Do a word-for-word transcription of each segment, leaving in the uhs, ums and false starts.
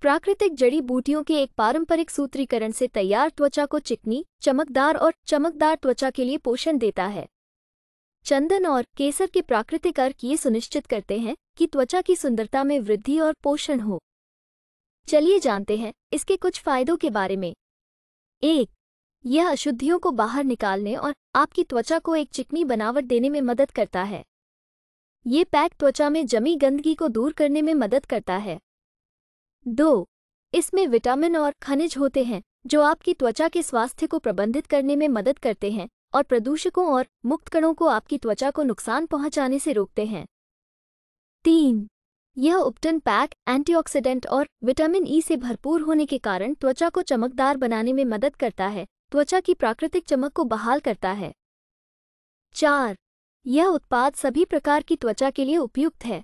प्राकृतिक जड़ी बूटियों के एक पारंपरिक सूत्रीकरण से तैयार त्वचा को चिकनी, चमकदार और चमकदार त्वचा के लिए पोषण देता है। चंदन और केसर के प्राकृतिक अर्क ये सुनिश्चित करते हैं कि त्वचा की सुंदरता में वृद्धि और पोषण हो। चलिए जानते हैं इसके कुछ फायदों के बारे में। एक, यह अशुद्धियों को बाहर निकालने और आपकी त्वचा को एक चिकनी बनावट देने में मदद करता है। ये पैक त्वचा में जमी गंदगी को दूर करने में मदद करता है। दो, इसमें विटामिन और खनिज होते हैं जो आपकी त्वचा के स्वास्थ्य को प्रबंधित करने में मदद करते हैं और प्रदूषकों और मुक्त कणों को आपकी त्वचा को नुकसान पहुंचाने से रोकते हैं। तीन, यह उब्टन पैक एंटीऑक्सीडेंट और विटामिन ई से भरपूर होने के कारण त्वचा को चमकदार बनाने में मदद करता है, त्वचा की प्राकृतिक चमक को बहाल करता है। चार, यह उत्पाद सभी प्रकार की त्वचा के लिए उपयुक्त है।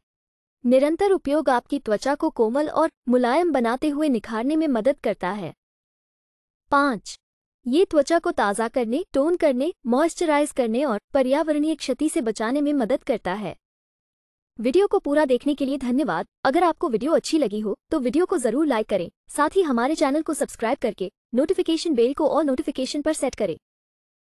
निरंतर उपयोग आपकी त्वचा को कोमल और मुलायम बनाते हुए निखारने में मदद करता है। पाँच, ये त्वचा को ताज़ा करने, टोन करने, मॉइस्चराइज करने और पर्यावरणीय क्षति से बचाने में मदद करता है। वीडियो को पूरा देखने के लिए धन्यवाद। अगर आपको वीडियो अच्छी लगी हो तो वीडियो को जरूर लाइक करें। साथ ही हमारे चैनल को सब्सक्राइब करके नोटिफिकेशन बेल को ऑल नोटिफिकेशन पर सेट करें।